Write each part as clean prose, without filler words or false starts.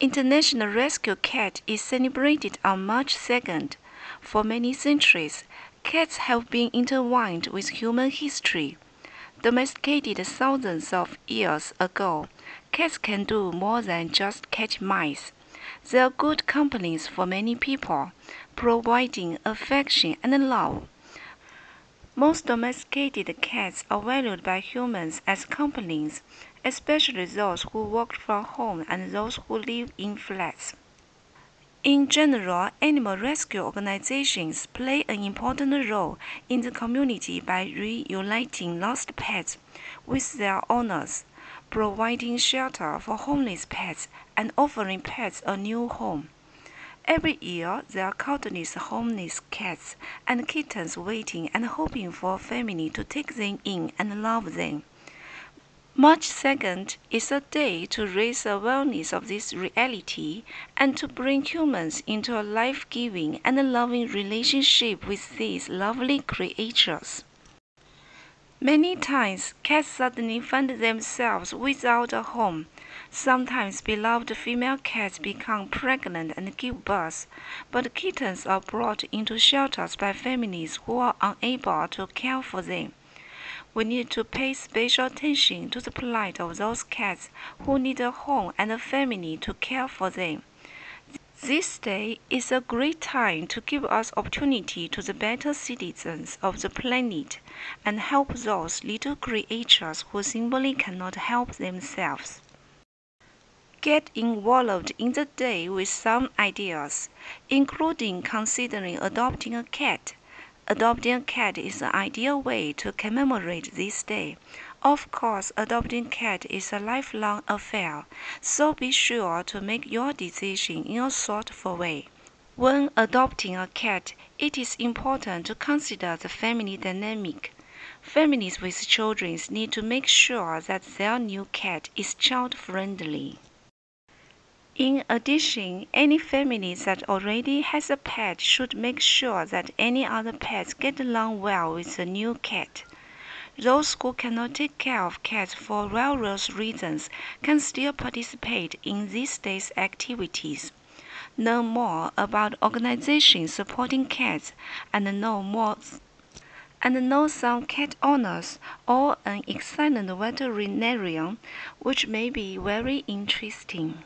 International Rescue Cat is celebrated on March 2nd. For many centuries, cats have been intertwined with human history. Domesticated thousands of years ago, cats can do more than just catch mice. They are good companions for many people, providing affection and love. Most domesticated cats are valued by humans as companions, especially those who work from home and those who live in flats. In general, animal rescue organizations play an important role in the community by reuniting lost pets with their owners, providing shelter for homeless pets, and offering pets a new home. Every year, there are countless homeless cats and kittens waiting and hoping for a family to take them in and love them. March 2nd is a day to raise awareness of this reality and to bring humans into a life-giving and loving relationship with these lovely creatures. Many times, cats suddenly find themselves without a home. Sometimes beloved female cats become pregnant and give birth, but kittens are brought into shelters by families who are unable to care for them. We need to pay special attention to the plight of those cats who need a home and a family to care for them. This day is a great time to give us opportunity to the better citizens of the planet and help those little creatures who simply cannot help themselves. Get involved in the day with some ideas, including considering adopting a cat. Adopting a cat is an ideal way to commemorate this day. Of course, adopting a cat is a lifelong affair, so be sure to make your decision in a thoughtful way. When adopting a cat, it is important to consider the family dynamic. Families with children need to make sure that their new cat is child-friendly. In addition, any family that already has a pet should make sure that any other pets get along well with the new cat. Those who cannot take care of cats for various reasons can still participate in this day's activities. Learn more about organizations supporting cats and know some cat owners or an excellent veterinarian, which may be very interesting.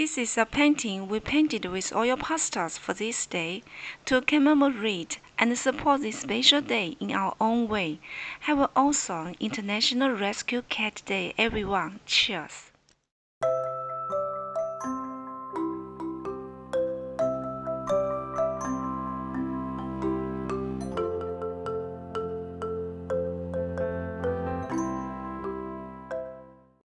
This is a painting we painted with oil pastels for this day to commemorate and support this special day in our own way. Have an awesome International Rescue Cat Day, everyone. Cheers!